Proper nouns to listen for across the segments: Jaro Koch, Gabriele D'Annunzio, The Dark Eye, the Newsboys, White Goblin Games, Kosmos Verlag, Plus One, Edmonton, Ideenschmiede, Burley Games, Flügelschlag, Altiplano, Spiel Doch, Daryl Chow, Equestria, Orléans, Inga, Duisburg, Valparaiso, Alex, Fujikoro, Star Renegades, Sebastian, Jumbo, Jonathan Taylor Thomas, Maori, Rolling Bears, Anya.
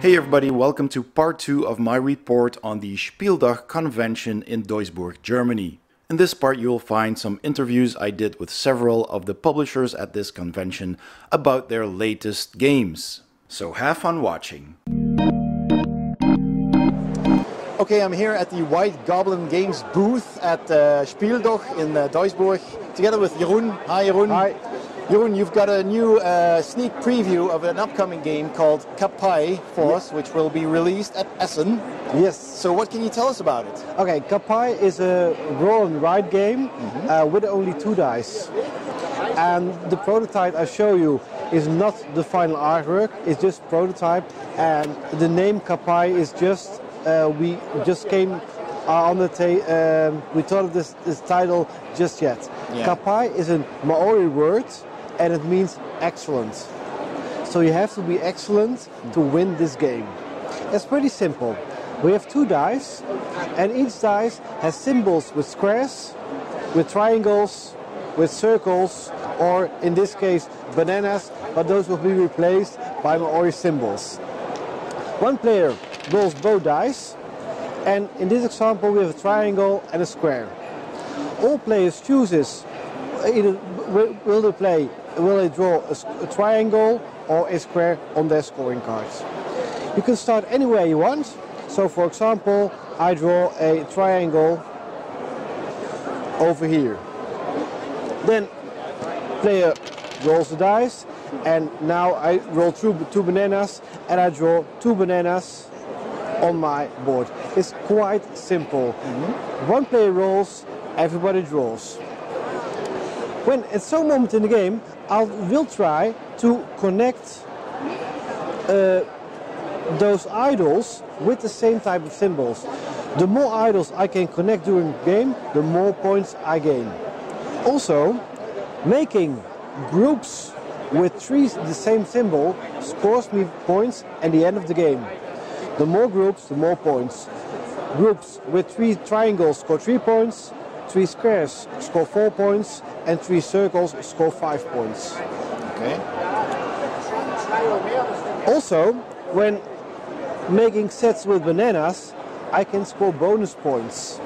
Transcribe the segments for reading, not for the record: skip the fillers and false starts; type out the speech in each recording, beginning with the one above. Hey everybody, welcome to part 2 of my report on the Spiel Doch convention in Duisburg, Germany. In this part you will find some interviews I did with several of the publishers at this convention about their latest games. So have fun watching. Okay, I'm here at the White Goblin Games booth at Spiel Doch in Duisburg, together with Jeroen. Hi Jeroen. Hi. Jeroen, you've got a new sneak preview of an upcoming game called Kapai Force, which will be released at Essen. Yes. So what can you tell us about it? Okay, Kapai is a roll and write game with only 2 dice. And the prototype I show you is not the final artwork, it's just prototype. And the name Kapai is just, we just came on the we thought of this title just yet. Yeah. Kapai is a Maori word and it means excellent. So you have to be excellent to win this game. It's pretty simple. We have 2 dice and each dice has symbols with squares, with triangles, with circles, or in this case bananas, but those will be replaced by Maori symbols. One player rolls both dice. And in this example we have a triangle and a square. All players chooses, either will they draw a triangle or a square on their scoring cards. You can start anywhere you want. So for example, I draw a triangle over here. Then player rolls the dice and now I roll through 2 bananas and I draw 2 bananas on my board. It's quite simple. One player rolls, everybody draws. When at some moment in the game, I will try to connect those idols with the same type of symbols. The more idols I can connect during the game, the more points I gain. Also, making groups with 3 the same symbol scores me points at the end of the game. The more groups, the more points. Groups with 3 triangles score 3 points, 3 squares score 4 points, and 3 circles score 5 points. Okay. Also, when making sets with bananas, I can score bonus points.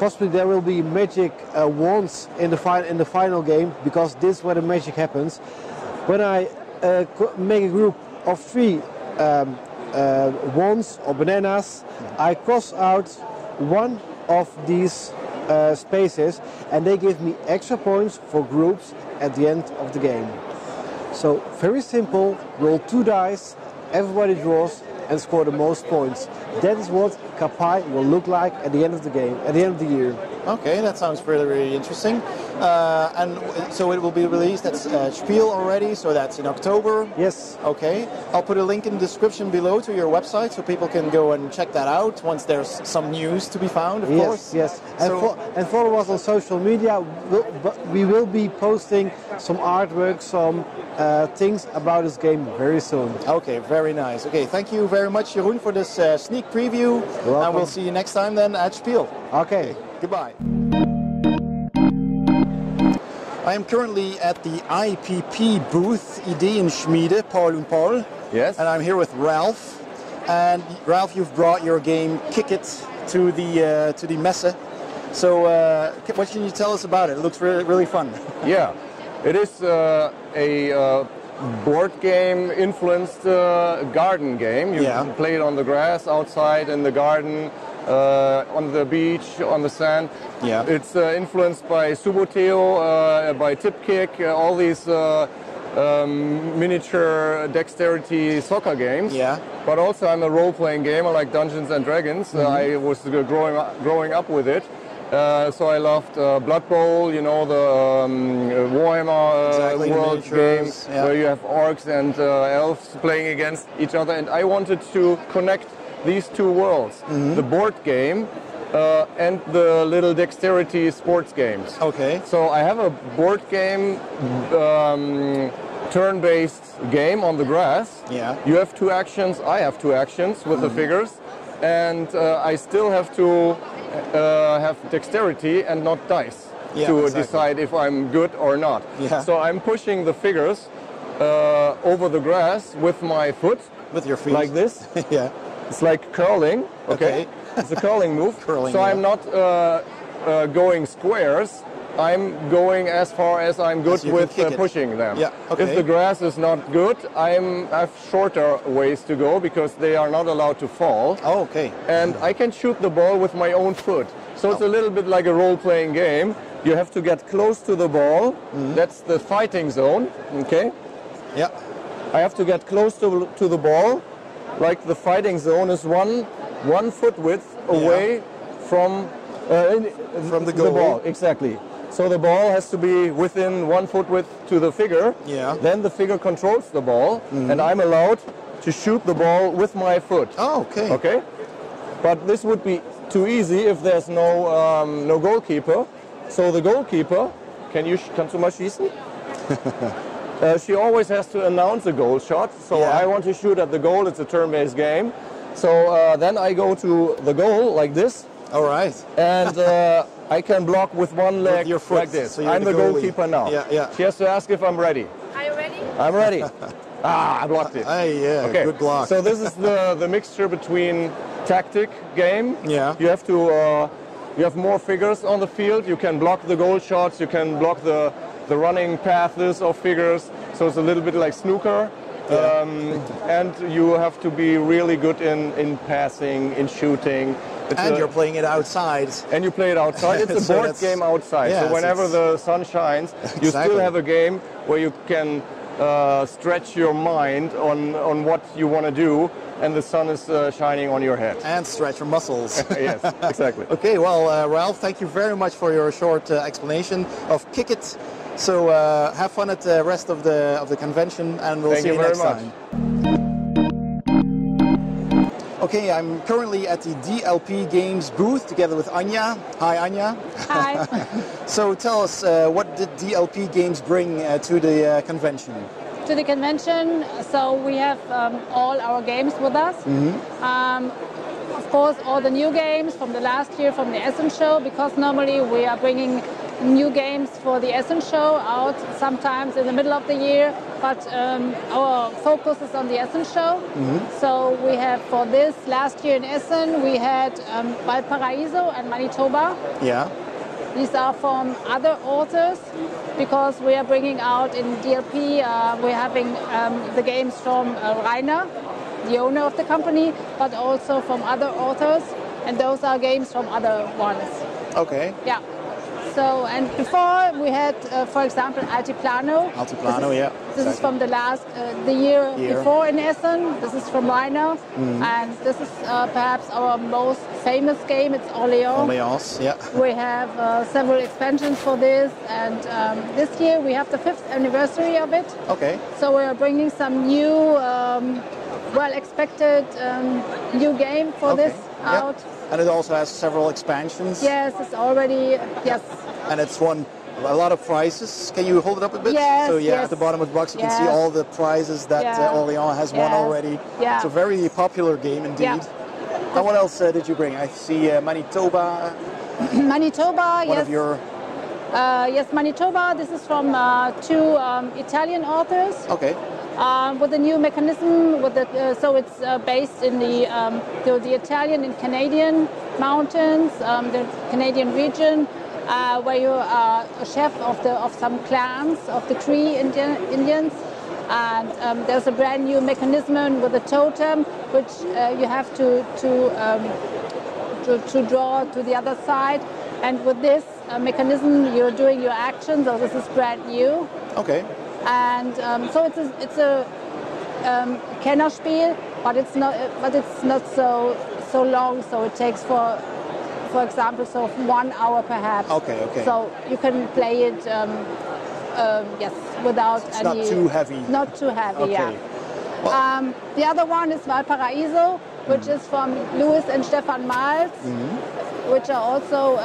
Possibly there will be magic wands in the final game, because this is where the magic happens. When I make a group of 3 wands or bananas, I cross out 1 of these spaces and they give me extra points for groups at the end of the game. So very simple, roll 2 dice, everybody draws and score the most points. That is what Kapai will look like at the end of the game, at the end of the year. Okay, that sounds really, really interesting. And so it will be released at Spiel already, so that's in October? Yes. Okay, I'll put a link in the description below to your website so people can go and check that out once there's some news to be found, of course. Yes, yes. So and follow us on social media. We will be posting some artwork, some things about this game very soon. Okay, very nice. Okay, thank you very much, Jeroen, for this sneak preview. And we'll see you next time then at Spiel. Okay. Goodbye. I am currently at the IPP booth, Ideenschmiede, Paul and Paul. Yes. And I'm here with Ralph. And Ralph, you've brought your game Kick It to the messe. So what can you tell us about it? It looks really, really fun. Yeah, it is a board game influenced garden game. You can play it on the grass, outside, in the garden. On the beach, on the sand. Yeah. It's influenced by Suboteo, by Tip Kick, all these miniature dexterity soccer games. Yeah. But also I'm a role-playing gamer, like Dungeons and Dragons. I was growing up with it. So I loved Blood Bowl, you know, the Warhammer world game, where you have orcs and elves playing against each other. And I wanted to connect these 2 worlds, the board game and the little dexterity sports games. Okay. So I have a board game, turn-based game on the grass. Yeah. You have 2 actions, I have 2 actions with the figures, and I still have to have dexterity and not dice to decide if I'm good or not. Yeah. So I'm pushing the figures over the grass with my foot. With your feet? Like this. Yeah. It's like curling. Okay. It's a curling move. Curling, so yeah. I'm not going squares. I'm going as far as I'm good with pushing them. Yeah, okay. If the grass is not good, I have shorter ways to go because they are not allowed to fall. Oh, okay. And I can shoot the ball with my own foot. So it's a little bit like a role-playing game. You have to get close to the ball. Mm-hmm. That's the fighting zone. Okay. Yeah. I have to get close to the ball. Like the fighting zone is one foot width away from the ball. Exactly. So the ball has to be within 1 foot width to the figure. Yeah. Then the figure controls the ball, and I'm allowed to shoot the ball with my foot. Oh, okay. Okay. But this would be too easy if there's no no goalkeeper. So the goalkeeper, kannst du mal schießen? She always has to announce a goal shot. So I want to shoot at the goal. It's a turn-based game. So then I go to the goal like this. All right. And I can block with one leg like this. So I'm the goalkeeper now. Yeah, yeah. She has to ask if I'm ready. Are you ready? I'm ready. I blocked it. Okay. Good block. So this is the mixture between tactic game. Yeah. You have to. You have more figures on the field. You can block the goal shots. You can block the running paths of figures. So it's a little bit like snooker. Yeah. And you have to be really good in passing, in shooting. You're playing it outside. And you play it outside. It's a so board game outside. Yeah, so whenever the sun shines, you still have a game where you can stretch your mind on what you want to do. And the sun is shining on your head. And stretch your muscles. Yes, exactly. Okay, well, Ralph, thank you very much for your short explanation of Kick It. So have fun at the rest of the convention, and we'll see you next time. Okay, I'm currently at the DLP Games booth together with Anya. Hi, Anya. Hi. So tell us, what did DLP Games bring to the convention? To the convention, so we have all our games with us. Of course, all the new games from the last year, from the Essen show, because normally we are bringing new games for the Essen show out sometimes in the middle of the year, but our focus is on the Essen show. So we have for this last year in Essen, we had Valparaiso and Manitoba. Yeah. These are from other authors, because we are bringing out in DLP, we're having the games from Reiner, the owner of the company, but also from other authors, and those are games from other ones. Okay. Yeah. So, and before we had, for example, Altiplano. Altiplano, this is from the last, the year before in Essen. This is from Reiner, and this is perhaps our most famous game. It's Orléans. Orléans, yeah. We have several expansions for this, and this year we have the 5th anniversary of it. Okay. So we are bringing some new, well-expected new game for this out. And it also has several expansions. Yes, it's already, And it's won a lot of prizes. Can you hold it up a bit? Yes, so at the bottom of the box you can see all the prizes that Orléans has won already. Yeah. It's a very popular game indeed. Yeah. And what else did you bring? I see Manitoba. Manitoba, One of your... Manitoba. This is from two Italian authors. Okay. With the new mechanism, with the, so it's based in the Italian and Canadian mountains, the Canadian region, where you are a chef of some clans of the Cree Indians, and there's a brand new mechanism with a totem, which you have to draw to the other side, and with this mechanism you're doing your actions. So this is brand new. Okay. And so it's a Kennerspiel, but it's not so long. So it takes for example, so 1 hour perhaps. Okay, okay. So you can play it without any. It's not too heavy. Not too heavy. Okay. Yeah. Well, the other one is Valparaiso, which is from Louis and Stefan Malz, which are also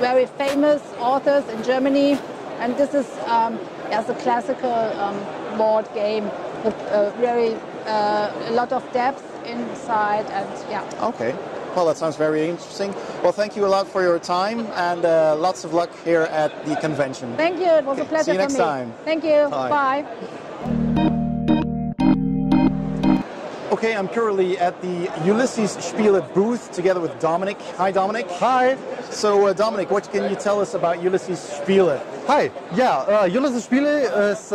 very famous authors in Germany, and this is. As a classical board game with a lot of depth inside, and Okay, well that sounds very interesting. Well, thank you a lot for your time, and lots of luck here at the convention. Thank you, it was a pleasure. See you next time. Thank you, bye. Okay, I'm currently at the Ulysses Spiele booth together with Dominic. Hi, Dominic. Hi. So, Dominic, what can you tell us about Ulysses Spiele? Hi. Yeah, Ulysses Spiele is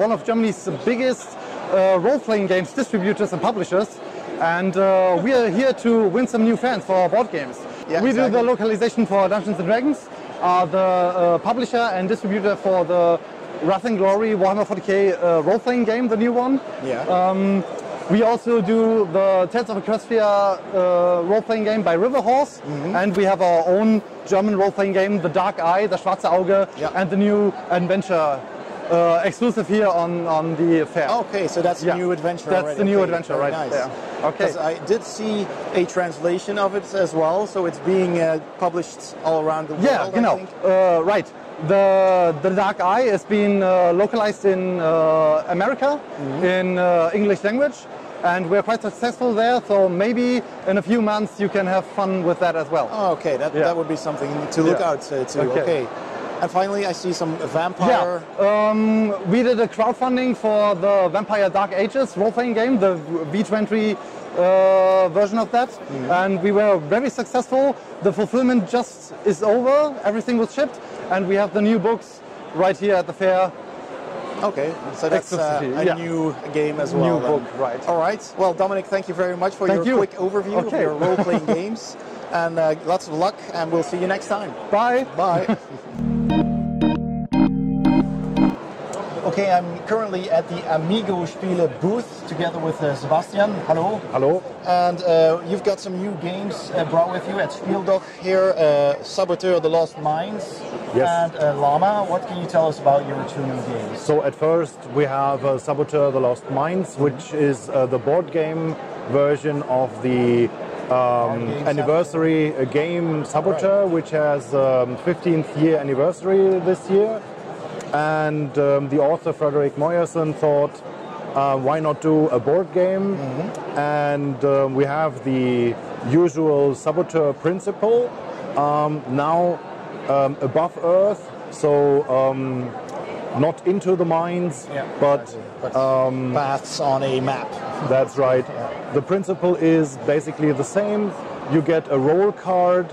one of Germany's biggest role-playing games distributors and publishers, and we are here to win some new fans for our board games. Yeah, we do the localization for Dungeons and Dragons, are the publisher and distributor for the Wrath and Glory Warhammer 40k role-playing game, the new one. Yeah. We also do the Tales of Equestria role-playing game by Riverhorse, and we have our own German role-playing game, The Dark Eye, The Schwarze Auge, and the new adventure exclusive here on the fair. Okay, so that's a new adventure. That's the new adventure, right? Nice. Yeah. Okay. I did see a translation of it as well, so it's being published all around the world. Yeah, you know, right. The Dark Eye has been localized in America, in English language, and we're quite successful there, so maybe in a few months you can have fun with that as well. Oh, okay, that would be something to look out to. Okay. And finally, I see some vampire... Yeah, we did a crowdfunding for the Vampire Dark Ages role-playing game, the V20 version of that, and we were very successful. The fulfillment just is over, everything was shipped, and we have the new books right here at the fair. Okay, so that's a new game as well. New book, right. All right, well, Dominic, thank you very much for your quick overview of your role-playing games, and lots of luck, and we'll see you next time. Bye. Bye. Okay, I'm currently at the Amigo Spiele booth together with Sebastian. Hello. Hello. And you've got some new games brought with you at Spiel Doch here, Saboteur The Lost Mines and Llama. What can you tell us about your two new games? So at first we have Saboteur The Lost Mines, which is the board game version of the anniversary game Saboteur, which has 15th year anniversary this year. And the author, Frederick Moyerson, thought, why not do a board game? And we have the usual Saboteur principle, now above Earth, so not into the mines, but paths on a map. That's right. Yeah. The principle is basically the same. You get a roll card,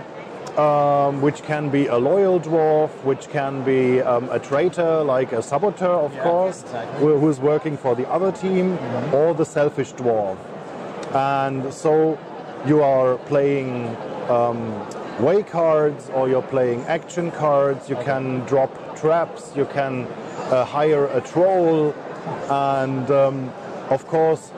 which can be a loyal dwarf, which can be a traitor, like a saboteur, of course, who's working for the other team, or the selfish dwarf. And so you are playing way cards, or you're playing action cards, you can drop traps, you can hire a troll, and of course,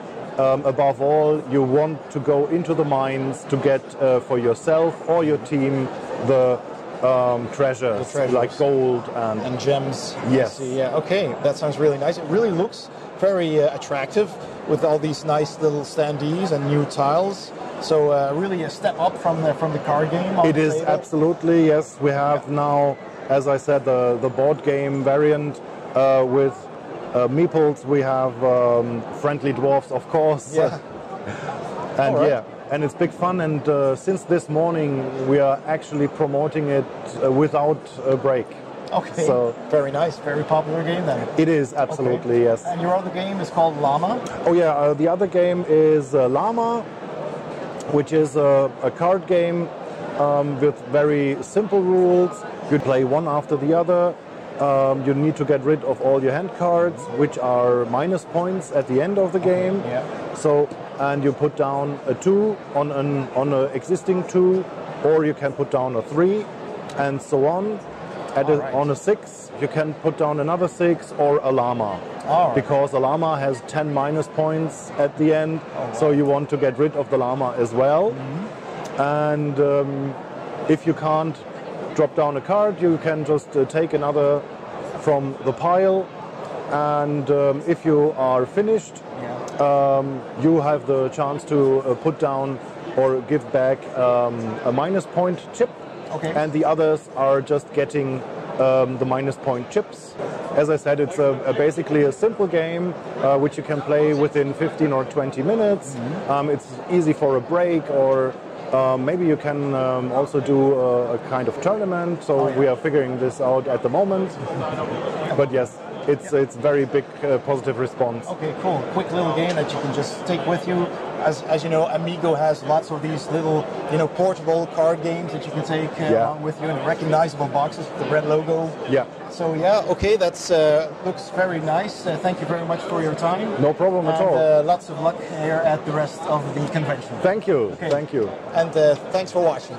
above all, you want to go into the mines to get for yourself or your team the treasures like gold and gems. Yes. Yeah. Okay, that sounds really nice. It really looks very attractive with all these nice little standees and new tiles. So really a step up from the card game. It is absolutely, yes. We have now, as I said, the board game variant with meeples, we have friendly dwarfs, of course, and and it's big fun, and since this morning we are actually promoting it without a break. Okay, so very nice, very popular game then. It is, absolutely, yes. And your other game is called Llama? Oh yeah, the other game is Llama, which is a card game with very simple rules. You play one after the other. You need to get rid of all your hand cards, which are minus points at the end of the game. So, and you put down a 2 on an existing 2, or you can put down a 3, and so on. On a 6, you can put down another 6 or a llama, because a llama has 10 minus points at the end. So you want to get rid of the llama as well. And if you can't drop down a card, you can just take another from the pile, and if you are finished, you have the chance to put down or give back a minus point chip, and the others are just getting the minus point chips. As I said, it's basically a simple game which you can play within 15 or 20 minutes. It's easy for a break, or maybe you can also do a kind of tournament, so we are figuring this out at the moment, but yes. it's very big positive response. Okay, cool. Quick little game that you can just take with you. As you know, Amigo has lots of these little, you know, portable card games that you can take along with you in recognizable boxes with the red logo. Yeah. So yeah, okay, that's looks very nice. Thank you very much for your time. No problem at all. Lots of luck here at the rest of the convention. Thank you. Okay. Thank you. And thanks for watching.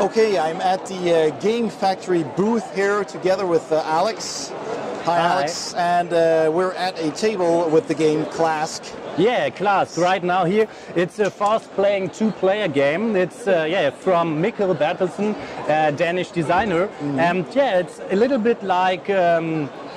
Okay, I'm at the Game Factory booth here together with Alex. Hi, Alex, and we're at a table with the game Klask. Yeah, Klask, right now here. It's a fast-playing two-player game. It's from Mikkel Bertelsen, Danish designer. Mm-hmm. And yeah, it's a little bit like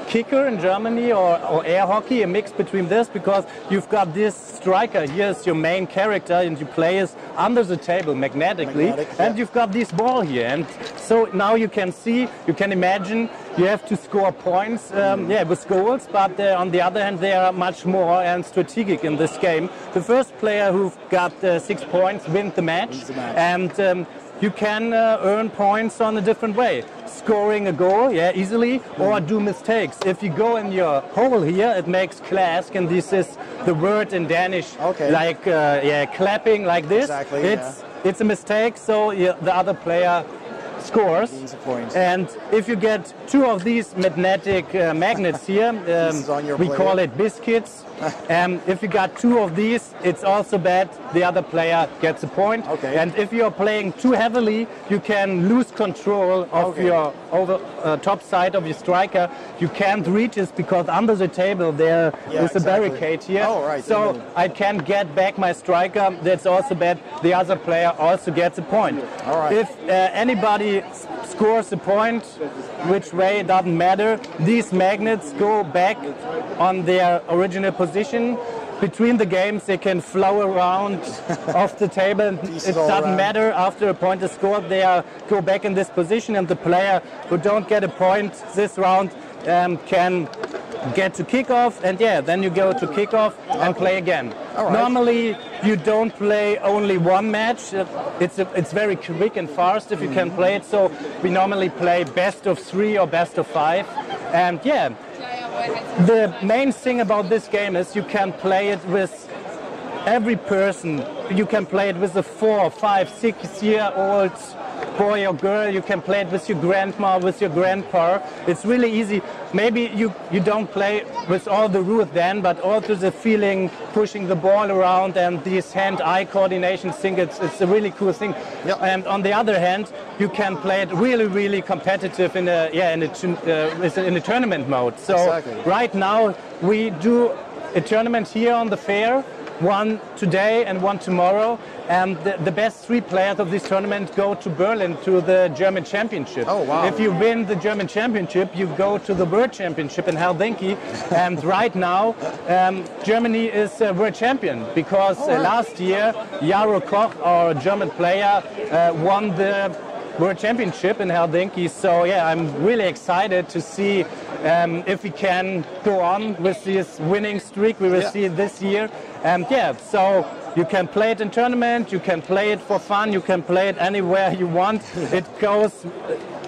kicker in Germany or air hockey, a mix between this, because you've got this striker, here's your main character, and you play is under the table magnetically, and you've got this ball here, and so now you can see, you can imagine, you have to score points with goals, but on the other hand they are much more strategic in this game. The first player who've got 6 points wins the match, and you can earn points on a different way. Scoring a goal, easily, or do mistakes. If you go in your hole here, it makes Klask, and this is the word in Danish, like clapping like this. Exactly, it's a mistake, so the other player scores. And if you get two of these magnetic magnets here, we call it biscuits. If you got two of these, it's also bad. The other player gets a point. Okay. And if you are playing too heavily, you can lose control of your top side of your striker. You can't reach it because under the table there is a barricade here. Oh, right. So I can't get back my striker. That's also bad. The other player also gets a point. All right. If anybody scores a point, which way doesn't matter. These magnets go back on their original position. Between the games they can flow around off the table, and it doesn't matter. After a point is scored, they go back in this position, and the player who don't get a point this round can get to kickoff, and then you go to kickoff and play again. Right. Normally you don't play only one match. It's very quick and fast if you can play it, so we normally play best of three or best of five, and the main thing about this game is you can play it with every person. You can play it with a 4-, 5-, 6-year-old boy or girl. You can play it with your grandma, with your grandpa. It's really easy. Maybe you don't play with all the rules then, but also the feeling, pushing the ball around, and this hand-eye coordination thing, it's a really cool thing. Yep. And on the other hand, you can play it really, really competitive in a tournament mode. So right now we do a tournament here on the fair. One today and one tomorrow, and the best three players of this tournament go to Berlin to the German Championship. Oh wow! If you win the German Championship, you go to the World Championship in Helsinki. And right now, Germany is a world champion because last year Jaro Koch, our German player, won the World Championship in Helsinki. So I'm really excited to see if we can go on with this winning streak we will see this year. And so you can play it in tournament, you can play it for fun, you can play it anywhere you want. It goes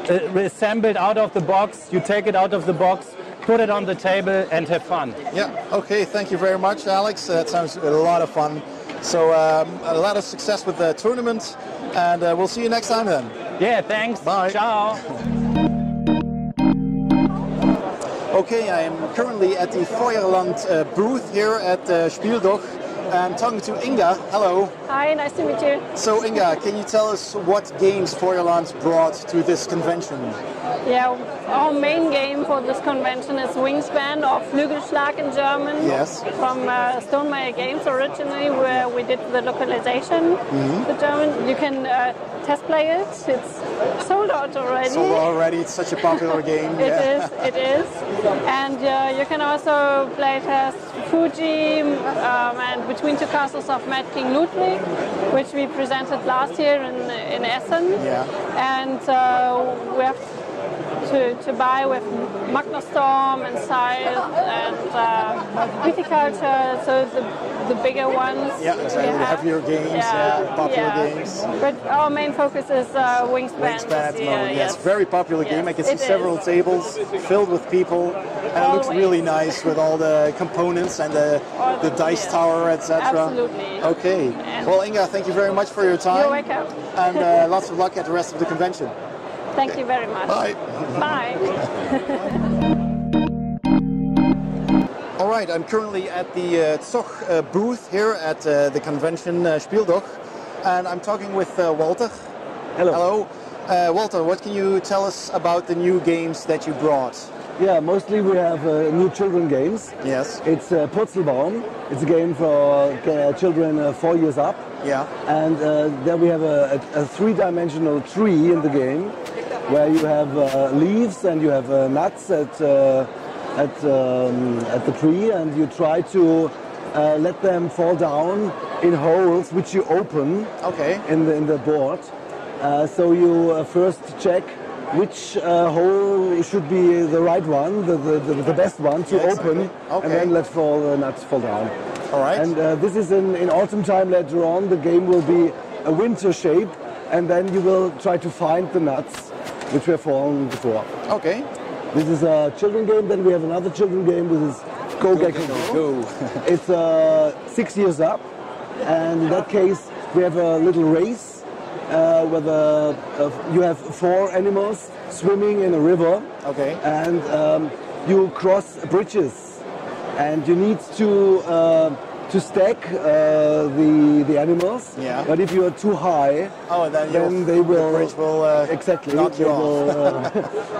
assembled out of the box, you take it out of the box, put it on the table and have fun. Yeah, okay, thank you very much, Alex. That sounds a lot of fun. So a lot of success with the tournament, and we'll see you next time then. Yeah, thanks. Bye. Ciao. Okay, I am currently at the Feuerland booth here at Spiel Doch. I'm talking to Inga. Hello. Hi, nice to meet you. So Inga, can you tell us what games Feuerland brought to this convention? Yeah, our main game for this convention is Wingspan, or Flügelschlag in German. Yes. From Stonemeyer Games originally, where we did the localization. Mm-hmm. The German, you can test play it. It's sold out already. Sold out already. It's such a popular game. It is. And you can also play test Fuji and Between Two Castles of Mad King Ludwig, which we presented last year in Essen. Yeah. And we have to to buy with Magnastorm and Scythe and Viticulture, so the bigger ones. Yeah, so we have your games, popular games. But our main focus is Wingspan. Wingspan mode, yes. Very popular game. I can see several tables filled with people, and it looks really nice with all the components and the dice tower, etc. Absolutely. Okay. And well, Inga, thank you very much for your time. You're welcome. And lots of luck at the rest of the convention. Thank you very much. Bye. Bye. All right, I'm currently at the Zoch booth here at the convention Spiel Doch, and I'm talking with Walter. Hello. Hello. Walter, what can you tell us about the new games that you brought? Yeah, mostly we have new children games. Yes. It's Purzelbaum. It's a game for children 4 years up. Yeah. And there we have a three-dimensional tree in the game, where you have leaves and you have nuts at the tree, and you try to let them fall down in holes which you open. Okay. In the board. So you first check which hole should be the right one, the best one to open, and then let the nuts fall down. All right. And this is in autumn time. Later on, the game will be a winter shape, and then you will try to find the nuts which were fallen before. Okay. This is a children game. Then we have another children game, which is Go Gecko Go. It's 6 years up, and in that case, we have a little race. Whether you have four animals swimming in a river, and you cross bridges, and you need to stack the animals. Yeah. But if you are too high, then they will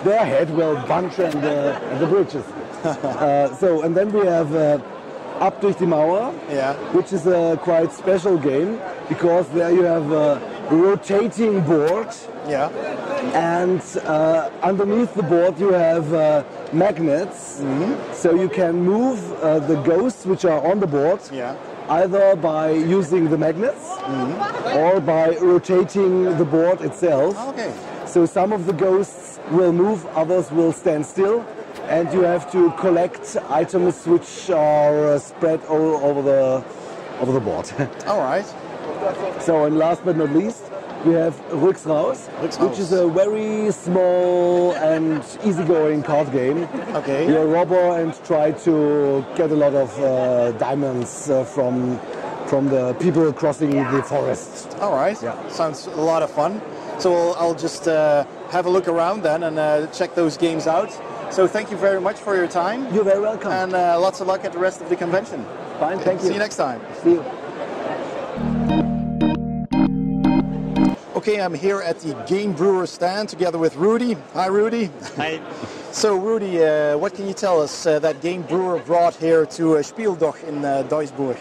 their head will bunch on the bridges. And then we have Up durch die Mauer, which is a quite special game, because there you have rotating board, and underneath the board you have magnets, so you can move the ghosts which are on the board, either by using the magnets or by rotating the board itself. So some of the ghosts will move, others will stand still, and you have to collect items which are spread all over the board. All right. So, and last but not least, we have Rücks Raus, which is a very small and easygoing card game. You're a robber and try to get a lot of diamonds from the people crossing the forest. All right. Yeah. Sounds a lot of fun. So I'll just have a look around then and check those games out. So thank you very much for your time. You're very welcome. And lots of luck at the rest of the convention. Fine. Thank you. See you next time. See you. Okay, I'm here at the Game Brewer stand together with Rudy. Hi, Rudy. Hi. So, Rudy, what can you tell us that Game Brewer brought here to Spiel Doch in Duisburg?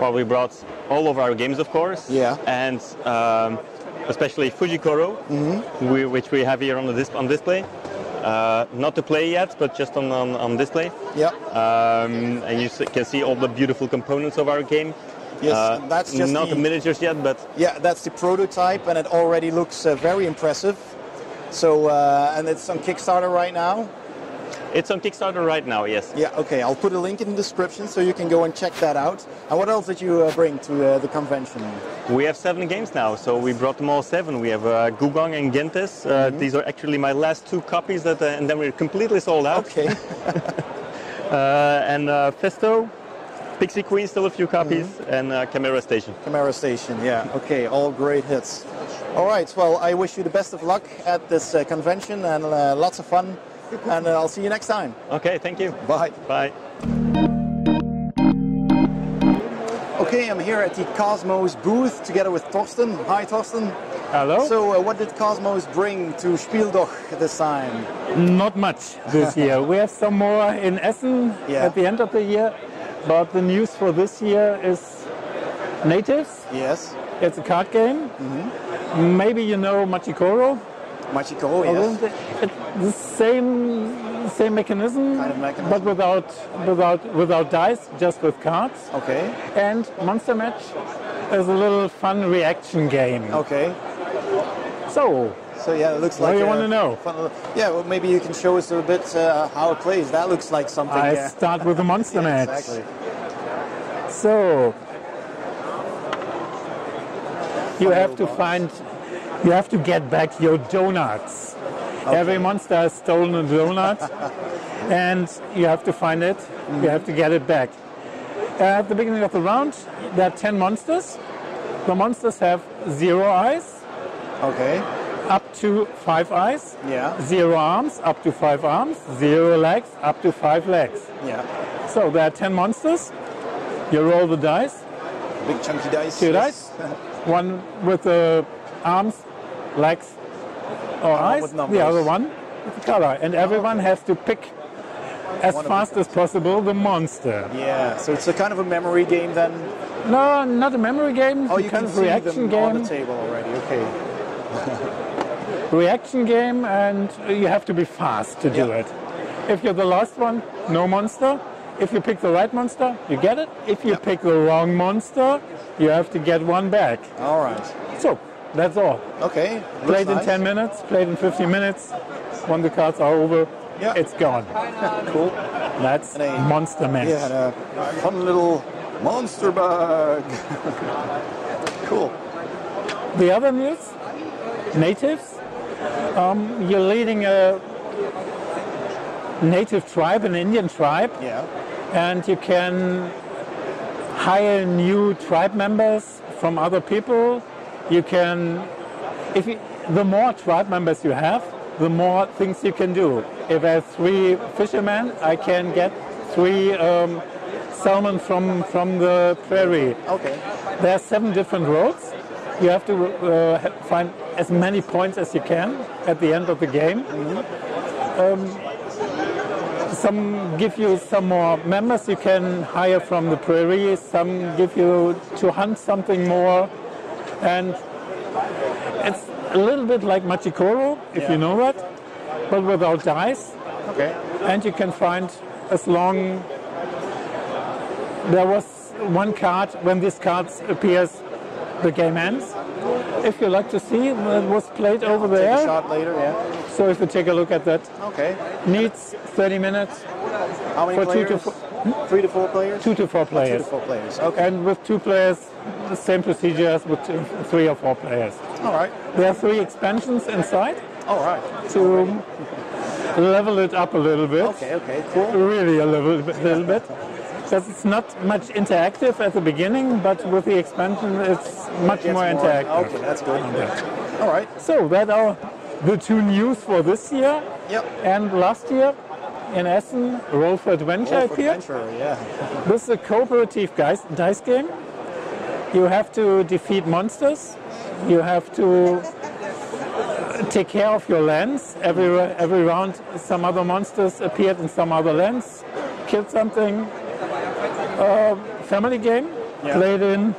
Well, we brought all of our games, of course. Yeah. And especially Fujikoro, which we have here on display. Not to play yet, but just on display. Yeah. And you can see all the beautiful components of our game. Yes, that's just not the miniatures yet, but yeah, that's the prototype, and it already looks very impressive. So, and it's on Kickstarter right now. It's on Kickstarter right now, yes. Yeah, okay. I'll put a link in the description so you can go and check that out. And what else did you bring to the convention? We have 7 games now, so we brought them all 7. We have Gugong and Gentis. These are actually my last 2 copies, that, and then we're completely sold out. Okay. And Festo. Pixie Queen, still a few copies, and Camera Station. Camera Station, yeah. Okay, all great hits. All right, well, I wish you the best of luck at this convention, and lots of fun, and I'll see you next time. Okay, thank you. Bye. Bye. Okay, I'm here at the Cosmos booth together with Torsten. Hi, Torsten. Hello. So, what did Cosmos bring to Spiel Doch this time? Not much this year. We have some more in Essen at the end of the year. But the news for this year is Natives. Yes. It's a card game. Maybe you know Machikoro. Machikoro, yes. It's the same mechanism, kind of mechanism, but without dice, just with cards. Okay. And Monster Match is a little fun reaction game. Okay. So So yeah, it looks like. What do you want to know? Yeah, well, maybe you can show us a bit how it plays. That looks like something. I start with a monster match. Exactly. So you have to find. You have to get back your donuts. Okay. Every monster has stolen a donut, and you have to find it. You have to get it back. At the beginning of the round, there are 10 monsters. The monsters have 0 eyes. Okay. Up to 5 eyes. Yeah. 0 arms. Up to 5 arms. 0 legs. Up to 5 legs. Yeah. So there are 10 monsters. You roll the dice. Big chunky dice. Two dice. One with the arms, legs, or eyes. The other one with the color. And everyone has to pick as fast as possible the monster. Yeah. So it's a kind of a memory game then. No, not a memory game. Oh, you can see them on the table already. Okay. Reaction game, and you have to be fast to do it. If you're the last one, no monster. If you pick the right monster, you get it. If you pick the wrong monster, you have to get one back. All right. So that's all. Okay. Played in 10 minutes. Played in 15 minutes. When the cards are over, it's gone. Cool. That's monster match. Yeah, a fun little. Monster bug! Cool. The other news, natives. You're leading a native tribe, an Indian tribe. Yeah. And you can hire new tribe members from other people. You can, the more tribe members you have, the more things you can do. If I have 3 fishermen, I can get 3 salmon from the prairie. Okay. There are 7 different roads. You have to find as many points as you can at the end of the game. Some give you some more members you can hire from the prairie. Some give you to hunt something more. And it's a little bit like Machikoro, if you know that, but without dice. Okay. And you can find as long. There was one card, when this card appears, the game ends. If you like to see, it was played over there. Take a shot later, yeah. So if you take a look at that. Okay. Needs 30 minutes. How many players? 3 to 4 players? 2 to 4 players. 2 to 4 players, okay. And with 2 players, the same procedure as with 3 or 4 players. All right. There are 3 expansions inside. All right. To level it up a little bit. Okay, okay, cool. Really a little bit. Because it's not much interactive at the beginning, but with the expansion, it's much more interactive. Okay, that's good. Okay. All right. So that are the 2 news for this year. Yep. And last year, in Essen, Roll for Adventure appeared. Yeah. This is a cooperative dice game. You have to defeat monsters. You have to take care of your lands. Every round, some other monsters appeared in some other lands, killed something. Family game, played in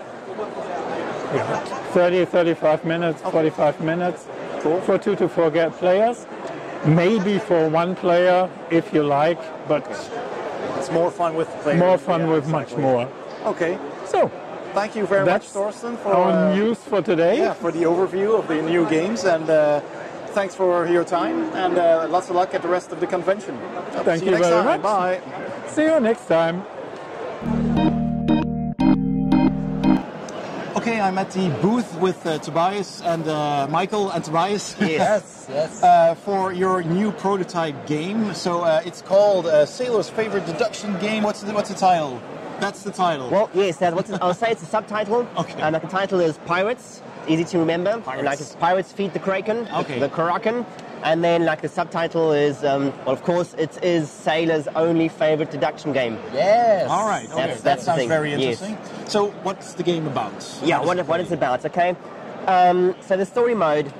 30, 35 minutes, 45 minutes, for 2 to 4 players, maybe for 1 player if you like, but it's more fun with players. More fun with much more. Okay. So, thank you very much, Thorsten, for our news for today. Yeah, for the overview of the new games, and thanks for your time, and lots of luck at the rest of the convention. Thank you very much. Bye. See you next time. Okay, I'm at the booth with Tobias and Michael and Tobias. Yes, yes. For your new prototype game. So it's called Sailor's Favorite Deduction Game. What's the title? That's the title. Well, yes, I'll say it's a subtitle. Okay. And the title is Pirates. Easy to remember. Pirates. Like it's Pirates Feed the Kraken. Okay. The Kraken. And then, like, the subtitle is, well, of course, it is Sailor's only favorite deduction game. Yes. All right. Okay. That sounds very interesting. Yes. So what's the game about? Yeah, what it's about, okay? So the story mode,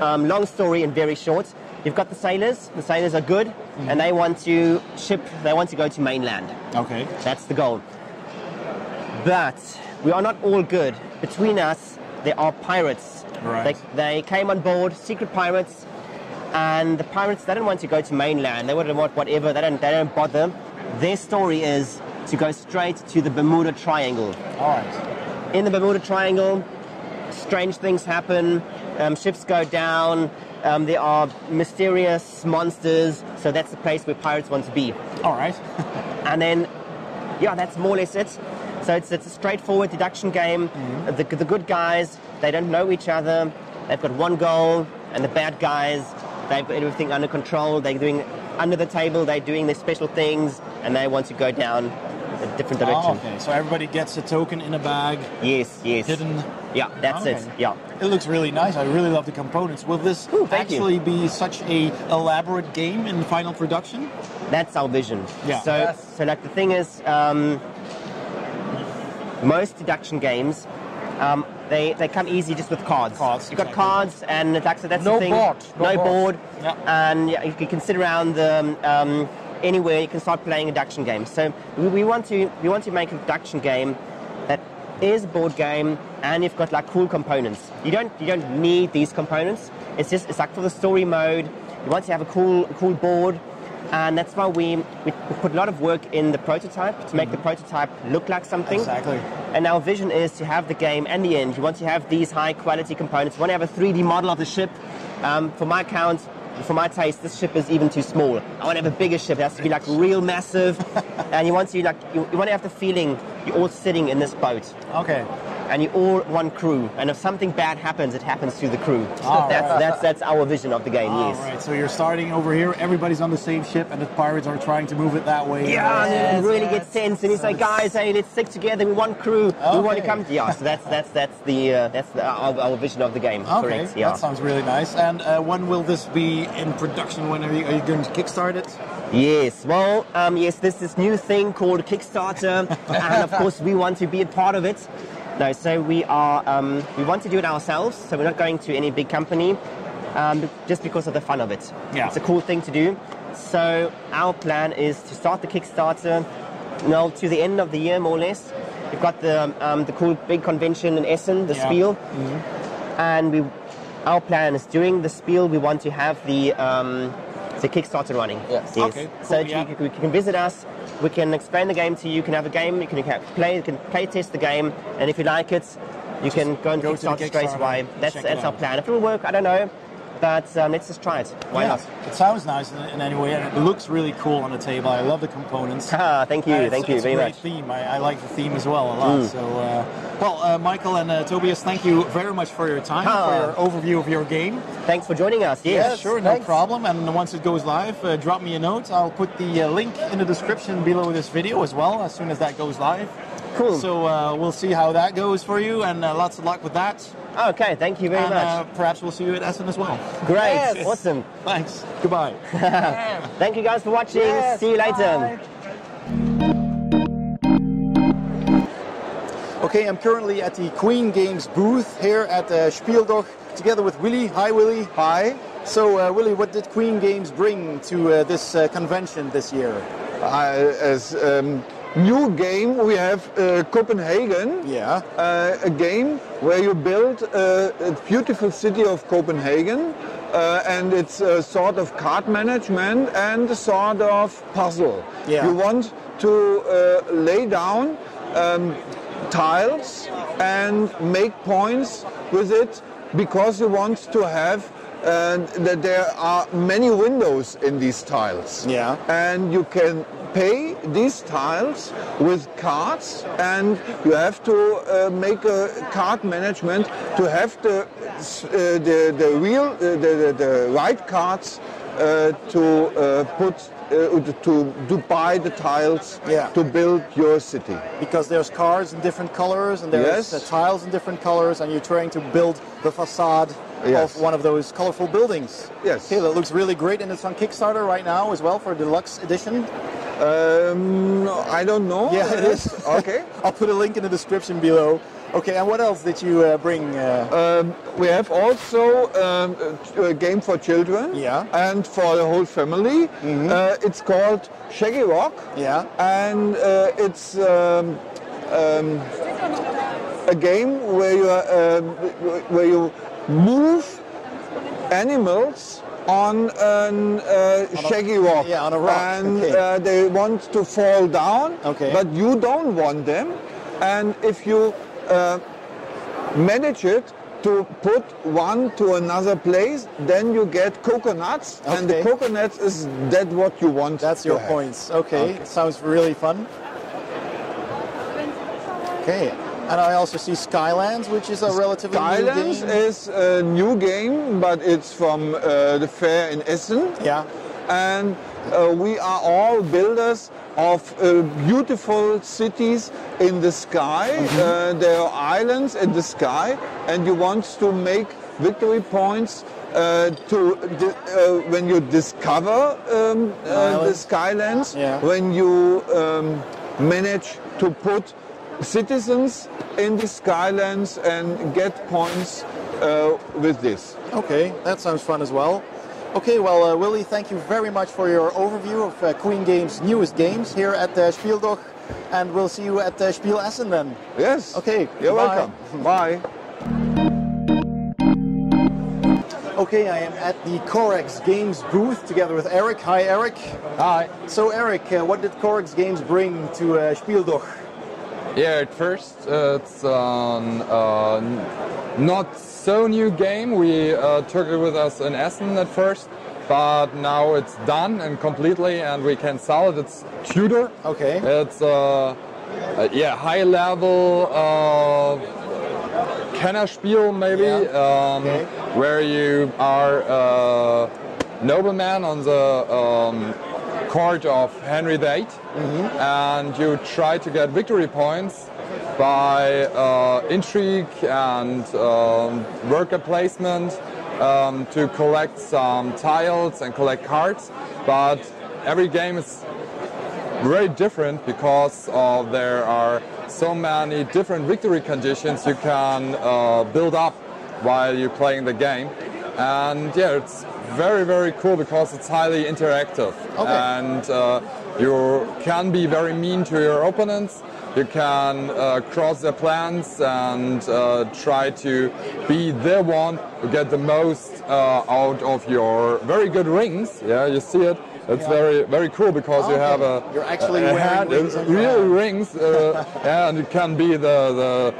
long story and very short. You've got the sailors. The sailors are good, and they want to go to mainland. Okay. That's the goal. But we are not all good. Between us, there are pirates. Right. They came on board, secret pirates, and the pirates, they don't want to go to mainland. They want whatever. They don't bother. Their story is to go straight to the Bermuda Triangle. All right. In the Bermuda Triangle, strange things happen. Ships go down. There are mysterious monsters. So that's the place where pirates want to be. All right. And then, yeah, that's more or less it. So it's a straightforward deduction game. Mm-hmm. The good guys, they don't know each other. They've got one goal. And the bad guys, they've got everything under control. They're doing under the table. They're doing their special things. And they want to go down a different direction. Oh, okay. So everybody gets a token in a bag. Yes, yes. Hidden. Yeah, that's okay. It. Yeah. It looks really nice. I really love the components. Will this actually be such a elaborate game in final production? That's our vision. Yeah. So, so like the thing is, most deduction games, they come easy just with cards. You've got cards and so that's the thing. No board. Yeah. And yeah, you can sit around the anywhere. You can start playing a deduction game. So we want to make a deduction game that is a board game, and you've got like cool components. You don't need these components. It's just like for the story mode. You want to have a cool board. And that's why we put a lot of work in the prototype to make the prototype look like something. Exactly. And our vision is to have the game and the end. You want to have these high quality components. You want to have a 3D model of the ship. For my count, for my taste, this ship is even too small. I want to have a bigger ship. It has to be like real massive. And you want to you want to have the feeling you're all sitting in this boat. Okay. And you all one crew. And if something bad happens, it happens to the crew. That's our vision of the game, yes. All right, so you're starting over here, everybody's on the same ship, and the pirates are trying to move it that way. Yeah, and really get tense, and you say, guys, hey, let's stick together, we're one crew, we want to come to you. Yeah, so that's our vision of the game, correct? Yeah. That sounds really nice. And when will this be in production? When are you going to kickstart it? Yes, well, yes, there's this new thing called Kickstarter, and of course we want to be a part of it. No, so we want to do it ourselves, so we're not going to any big company, just because of the fun of it. Yeah. It's a cool thing to do. So our plan is to start the Kickstarter, to the end of the year, more or less. We've got the cool big convention in Essen, the Spiel. Mm-hmm. And our plan is during the Spiel, we want to have the Kickstarter running. Yes. Yes. Okay, cool, so you can visit us. We can explain the game to you. You can have a game. You can play test the game, and if you like it, you can go and Kickstarter straight away. That's our plan. If it will work, I don't know, but let's just try it. Why not? It sounds nice in any way, and it looks really cool on the table. I love the components. Thank you very much. It's a great theme. I like the theme as well a lot. So, Michael and Tobias, thank you very much for your time, for your overview of your game. Thanks for joining us. Yes, sure, no problem. And once it goes live, drop me a note. I'll put the link in the description below this video as well, as soon as that goes live. Cool. So we'll see how that goes for you, and lots of luck with that. Okay, thank you very much. Perhaps we'll see you at Essen as well. Great, awesome. Thanks, goodbye. Thank you guys for watching, see you later. Bye. Okay, I'm currently at the Queen Games booth here at Spiel Doch, together with Willy. Hi Willy. Hi. So Willy, what did Queen Games bring to this convention this year? New game we have Copenhagen. Yeah. A game where you build a beautiful city of Copenhagen, and it's a sort of card management and a sort of puzzle. Yeah. You want to lay down tiles and make points with it, because you want to have that there are many windows in these tiles. Yeah. And you can pay these tiles with cards, and you have to make a card management to have the right cards to buy the tiles to build your city. Because there's cards in different colors, and there's tiles in different colors, and you're trying to build the facade of one of those colorful buildings. Yes. Okay, that looks really great, and it's on Kickstarter right now as well for a deluxe edition. I don't know. Yeah, it is. Okay. I'll put a link in the description below. Okay, and what else did you bring? We have also a game for children and for the whole family. Mm-hmm. It's called Shaggy Rock. Yeah. And it's a game where you move animals on a shaggy rock, on a rock, and they want to fall down, but you don't want them, and if you manage it to put one to another place, then you get coconuts, okay. And the coconuts is that what you want. That's your points. Okay. Okay, sounds really fun. Okay, and I also see Skylands, which is a relatively new game. Skylands is a new game, but it's from the fair in Essen. Yeah. And we are all builders of beautiful cities in the sky. Mm-hmm. There are islands in the sky, and you want to make victory points when you discover the Skylands, yeah. When you manage to put citizens in the Skylands and get points with this. Okay, that sounds fun as well. Okay, well, Willy, thank you very much for your overview of Queen Games' newest games here at Spiel Doch, and we'll see you at Spiel Essen then. Yes. Okay. You're welcome. Bye. Okay, I am at the Corex Games booth together with Eric. Hi, Eric. Hi. So, Eric, what did Corex Games bring to Spiel Doch? Yeah, at first it's not so new game. We took it with us in Essen at first, but now it's done and completely, and we can sell it. It's Tudor. Okay. It's yeah, high level Kennerspiel maybe, yeah. Okay. Where you are nobleman on the court of Henry VIII, mm-hmm. and you try to get victory points by intrigue and worker placement to collect some tiles and collect cards. But every game is very different because there are so many different victory conditions you can build up while you're playing the game. And yeah, it's very, very cool because it's highly interactive. Okay. And you can be very mean to your opponents. You can cross their plans and try to be the one to get the most out of your very good rings. Yeah, you see it. It's very, very cool because you have a You're actually wearing real rings, and you can be the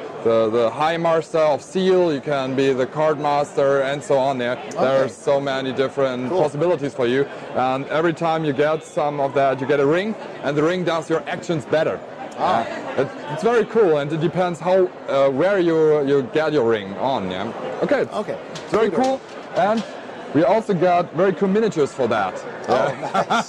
high master of seal. You can be the card master, and so on. Yeah, there are so many different possibilities for you, and every time you get some of that, you get a ring, and the ring does your actions better. Ah. Yeah. It's very cool, and it depends how where you get your ring on. Yeah. Okay. Okay. It's very cool, and we also got very cool miniatures for that. Oh, nice.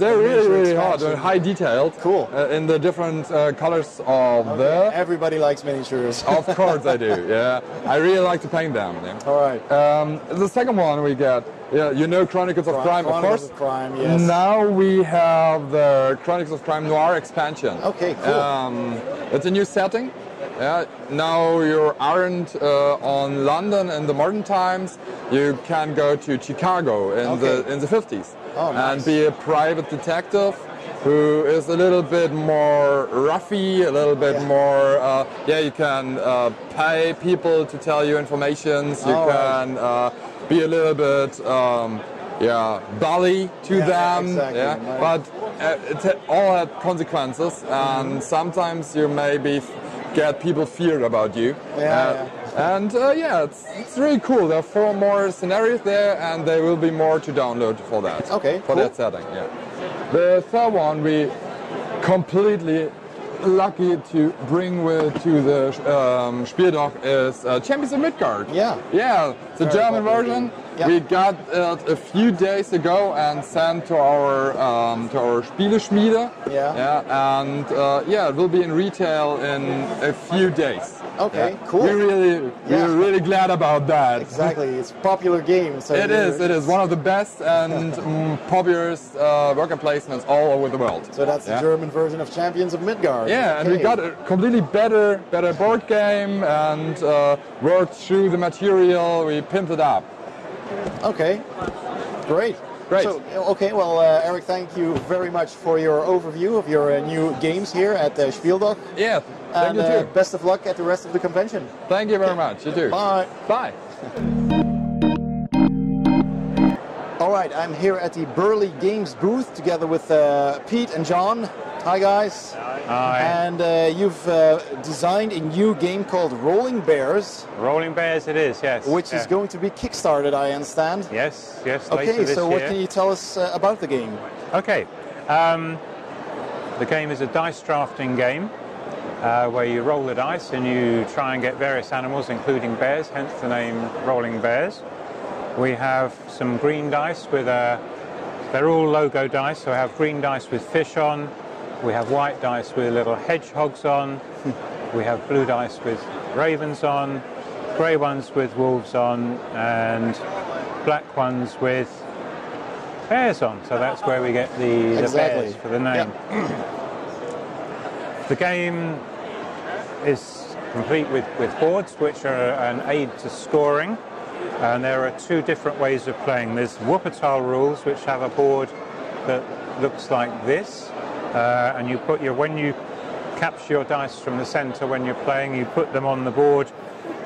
They're really, really hard and high detailed. Cool. In the different colors of the... Everybody likes miniatures. Of course I do, yeah. I really like to paint them. Yeah. All right. The second one we got, yeah, you know Chronicles of Crime, of course. Chronicles of Crime, yes. Now we have the Chronicles of Crime Noir expansion. Okay, cool. It's a new setting. Yeah, now you aren't on London in the modern times. You can go to Chicago in the 50s and be a private detective who is a little bit more roughy, a little bit more. You can pay people to tell you information. You can be a little bit. Bully to them, exactly, yeah. Right. But it all had consequences, and sometimes you maybe get people feared about you. Yeah, and it's really cool. There are 4 more scenarios there, and there will be more to download for that. Okay, for that setting. Yeah. The third one we completely lucky to bring to the Spiel Doch is Champions of Midgard. Yeah. Yeah, the German version. Yeah. We got it a few days ago and sent to our Spieleschmiede. Yeah. Yeah, and it will be in retail in a few days. Okay, cool. We're really glad about that. Exactly, it's a popular game. So it is one of the best and popular worker placements all over the world. So that's the German version of Champions of Midgard. Yeah, and we got a completely better board game and worked through the material, we pimped it up. Okay, great. So, okay, well, Eric, thank you very much for your overview of your new games here at Spiel Doch. Yeah, thank you too. Best of luck at the rest of the convention. Thank you very much, you too. Bye. Bye. All right, I'm here at the Burley Games booth together with Pete and John. Hi, guys. Hi. And you've designed a new game called Rolling Bears. Rolling Bears it is, yes. Which is going to be kickstarted, I understand. Yes, yes. Okay, so what can you tell us about the game? Okay. The game is a dice drafting game where you roll the dice and you try and get various animals, including bears, hence the name Rolling Bears. We have some green dice with they're all logo dice, so I have green dice with fish on, we have white dice with little hedgehogs on, we have blue dice with ravens on, grey ones with wolves on, and black ones with bears on, so that's where we get the bears for the name. Yep. The game is complete with boards, which are an aid to scoring. And there are two different ways of playing. There's Wuppertal rules, which have a board that looks like this. And you put your, when you capture your dice from the center when you're playing, you put them on the board,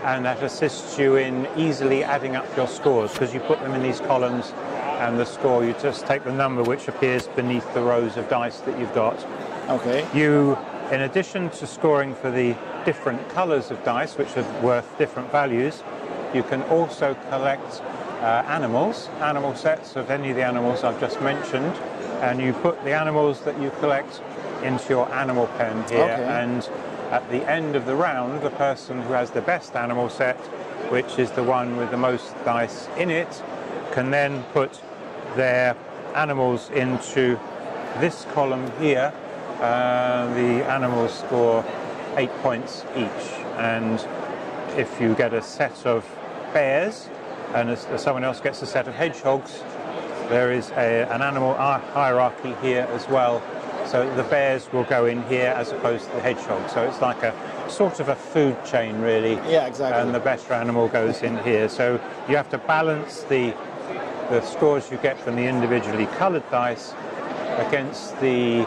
and that assists you in easily adding up your scores, because you put them in these columns and the score, you just take the number which appears beneath the rows of dice that you've got. Okay. You, in addition to scoring for the different colors of dice, which are worth different values, you can also collect animal sets of any of the animals I've just mentioned, and you put the animals that you collect into your animal pen here. Okay. And at the end of the round, the person who has the best animal set, which is the one with the most dice in it, can then put their animals into this column here. The animals score 8 points each, and if you get a set of bears, and as someone else gets a set of hedgehogs, there is an animal hierarchy here as well. So the bears will go in here as opposed to the hedgehogs. So it's like a sort of a food chain, really. Yeah, exactly. And the better animal goes in here. So you have to balance the scores you get from the individually coloured dice against the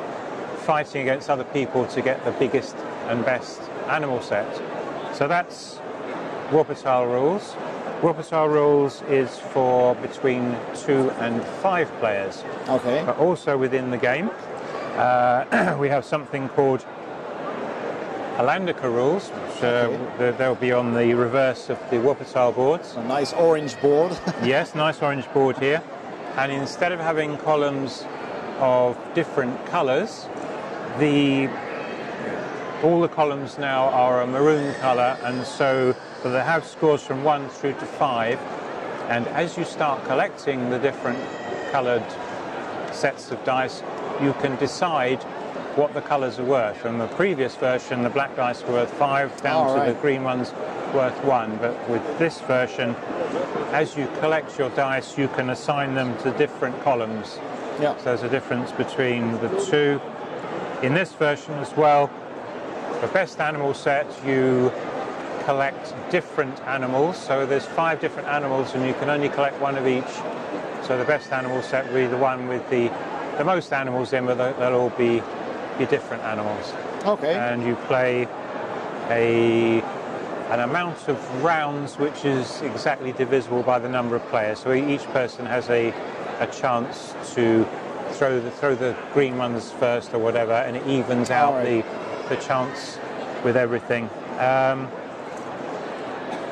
fighting against other people to get the biggest and best animal set. So that's Wuppertal rules. Wuppertal rules is for between 2 and 5 players. Okay. But also within the game, we have something called Alandica rules, which they'll be on the reverse of the Wuppertal boards. A nice orange board. Yes, nice orange board here. And instead of having columns of different colours, all the columns now are a maroon colour, and so they have scores from 1 through to 5. And as you start collecting the different coloured sets of dice, you can decide what the colours are worth. From the previous version, the black dice were worth 5, down to the green ones worth 1. But with this version, as you collect your dice, you can assign them to different columns. Yep. So there's a difference between the two. In this version as well, for best animal set, you collect different animals. So there's 5 different animals, and you can only collect one of each. So the best animal set will be the one with the most animals in, but they'll all be your different animals. Okay. And you play an amount of rounds, which is exactly divisible by the number of players. So each person has a chance to throw the green ones first or whatever, and it evens out the chance with everything.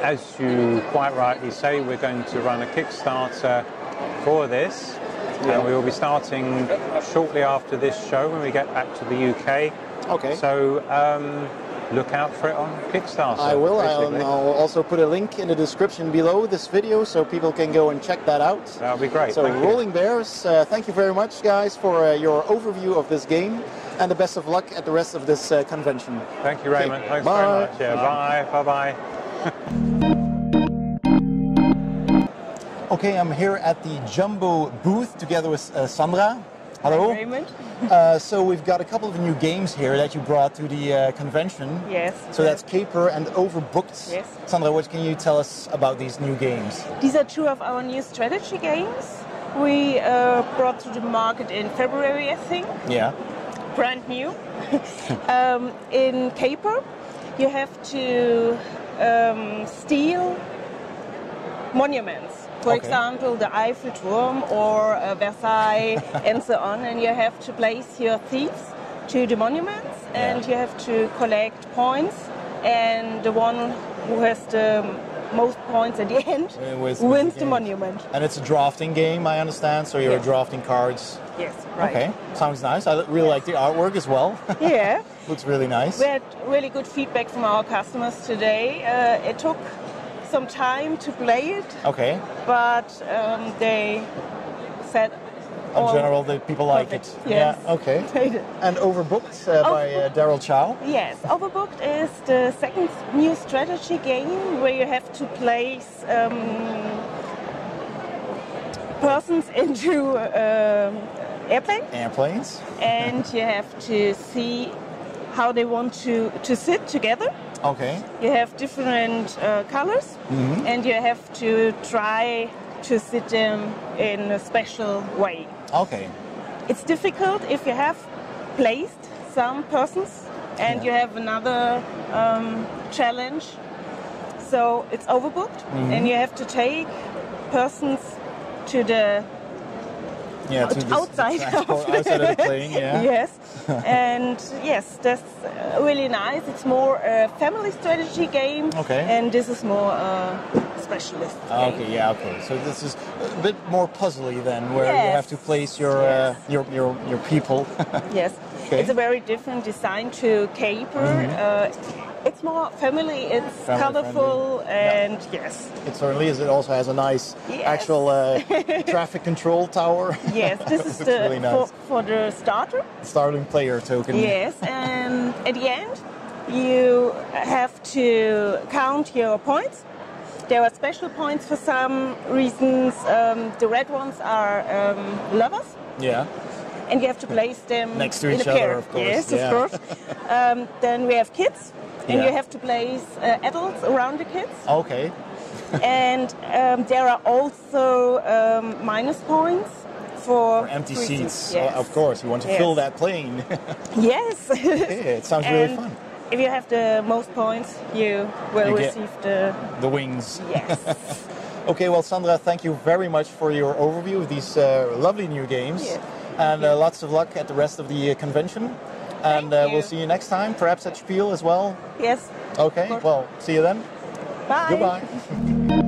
As you quite rightly say, we're going to run a Kickstarter for this, and we will be starting shortly after this show when we get back to the UK. Okay. So look out for it on Kickstarter. I will. I'll also put a link in the description below this video so people can go and check that out. That'll be great. So Rolling Bears, thank you very much, guys, for your overview of this game. And the best of luck at the rest of this convention. Thank you, Raymond. Okay. Thanks very much. Yeah, bye. Bye-bye. Okay, I'm here at the Jumbo booth together with Sandra. Hello. Hi, Raymond. So we've got a couple of new games here that you brought to the convention. Yes. So that's Caper and Overbooked. Yes. Sandra, what can you tell us about these new games? These are two of our new strategy games we brought to the market in February, I think. Yeah. Brand new. In Caper, you have to steal monuments. For example, the Eiffel Tower or Versailles and so on, and you have to place your thieves to the monuments and you have to collect points, and the one who has the most points at the end wins the monument. And it's a drafting game, I understand, so you're drafting cards. Yes, right. Okay, sounds nice. I really like the artwork as well. Yeah. Looks really nice. We had really good feedback from our customers today. It took some time to play it. Okay. But they said... In general, the people like it. Yes. Yeah. Okay. And Overbooked by Daryl Chow. Yes, Overbooked is the second new strategy game where you have to place persons into airplanes. Airplanes. And you have to see how they want to sit together. Okay. You have different colors, and you have to try to sit them in a special way. Okay. It's difficult if you have placed some persons and you have another challenge. So it's Overbooked, and you have to take persons to the outside of the plane. Yeah. Yes. And yes, that's really nice. It's more a family strategy game. Okay. And this is more. Specialist game. Okay, yeah, okay. So this is a bit more puzzly then, where you have to place your people. Yes. Okay. It's a very different design to Caper. It's more family. It's family colorful friendly. And it certainly is. It also has a nice actual traffic control tower. Yes, this is the really nice. for the starter. Starting player token. Yes, and at the end you have to count your points. There are special points for some reasons. The red ones are lovers. Yeah. And you have to place them next to each other, of course. Yes, of course. Then we have kids, and you have to place adults around the kids. Okay. And there are also minus points for empty reasons. Seats. Yes. Of course, you want to fill that plane. Yes. Yeah, it sounds really fun. If you have the most points, you will receive the wings. Yes. Okay, well, Sandra, thank you very much for your overview of these lovely new games. Yeah. And lots of luck at the rest of the convention. And we'll see you next time, perhaps at Spiel as well. Yes. Okay, well, see you then. Bye. Goodbye.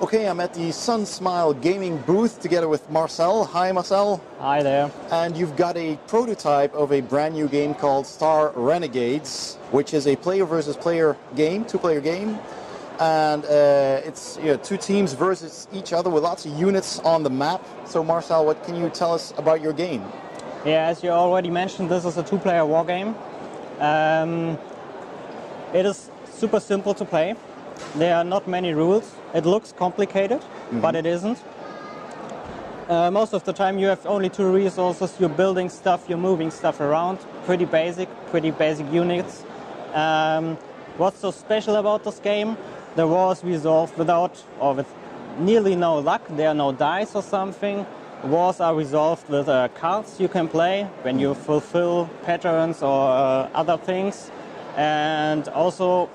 Okay, I'm at the Sunsmile Gaming booth together with Marcel. Hi, Marcel. Hi there. And you've got a prototype of a brand new game called Star Renegades, which is a player versus player game, two-player game. And it's two teams versus each other with lots of units on the map. So, Marcel, what can you tell us about your game? Yeah, as you already mentioned, this is a two-player war game. It is super simple to play. There are not many rules. It looks complicated, but it isn't. Most of the time you have only two resources. You're building stuff, you're moving stuff around. Pretty basic units. What's so special about this game? The war is resolved with nearly no luck. There are no dice or something. Wars are resolved with cards you can play when you fulfill patterns or other things. And also,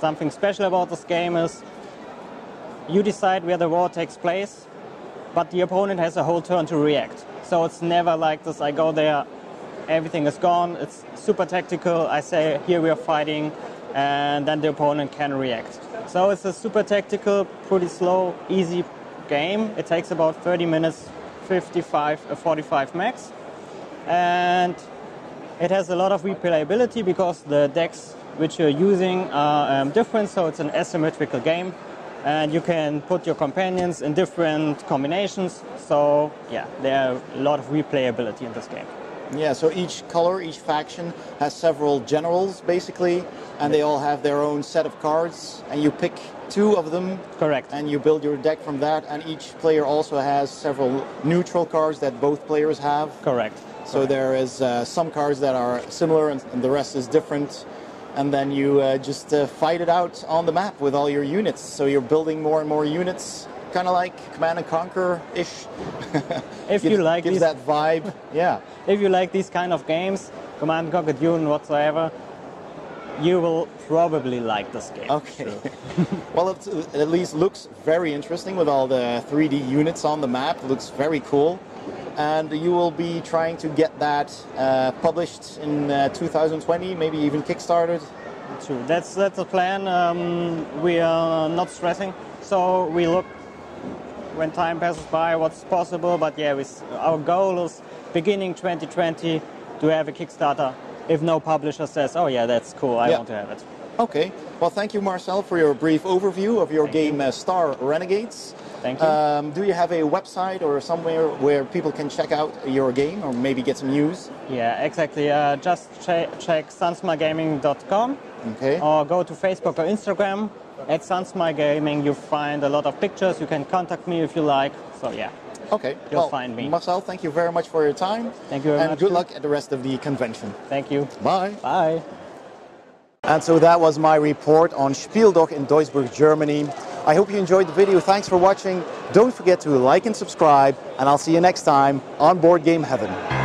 something special about this game is you decide where the war takes place, but the opponent has a whole turn to react. So it's never like this, I go there, everything is gone, it's super tactical, I say here we are fighting, and then the opponent can react. So it's a super tactical, pretty slow, easy game. It takes about 30 minutes, 45 max. And it has a lot of replayability because the decks which you're using are different, so it's an asymmetrical game, and you can put your companions in different combinations. So yeah, there are a lot of replayability in this game. Yeah, so each color, each faction has several generals basically, and they all have their own set of cards, and you pick two of them. Correct. And you build your deck from that, and each player also has several neutral cards that both players have. Correct. So there is some cards that are similar and the rest is different. And then you just fight it out on the map with all your units. So you're building more and more units, kind of like Command and Conquer-ish. If you like gives that vibe, yeah. If you like these kind of games, Command and Conquer, Dune, whatsoever, you will probably like this game. Okay. So. Well, it at least looks very interesting with all the 3D units on the map. It looks very cool. And you will be trying to get that published in 2020, maybe even kickstarted? True. That's the plan. We are not stressing. So we look when time passes by what's possible. But yeah, our goal is beginning 2020 to have a Kickstarter. If no publisher says, oh yeah, that's cool, I want to have it. Okay. Well, thank you, Marcel, for your brief overview of your game Star Renegades. Thank you. Do you have a website or somewhere where people can check out your game or maybe get some news? Yeah, exactly. Just check sansmagaming.com or go to Facebook or Instagram. At sansmagaming, you find a lot of pictures. You can contact me if you like. So, yeah. Okay. You'll find me. Marcel, thank you very much for your time. Thank you very much. And good luck at the rest of the convention. Thank you. Bye. Bye. And so that was my report on Spiel Doch in Duisburg, Germany. I hope you enjoyed the video. Thanks for watching. Don't forget to like and subscribe, and I'll see you next time on Board Game Heaven.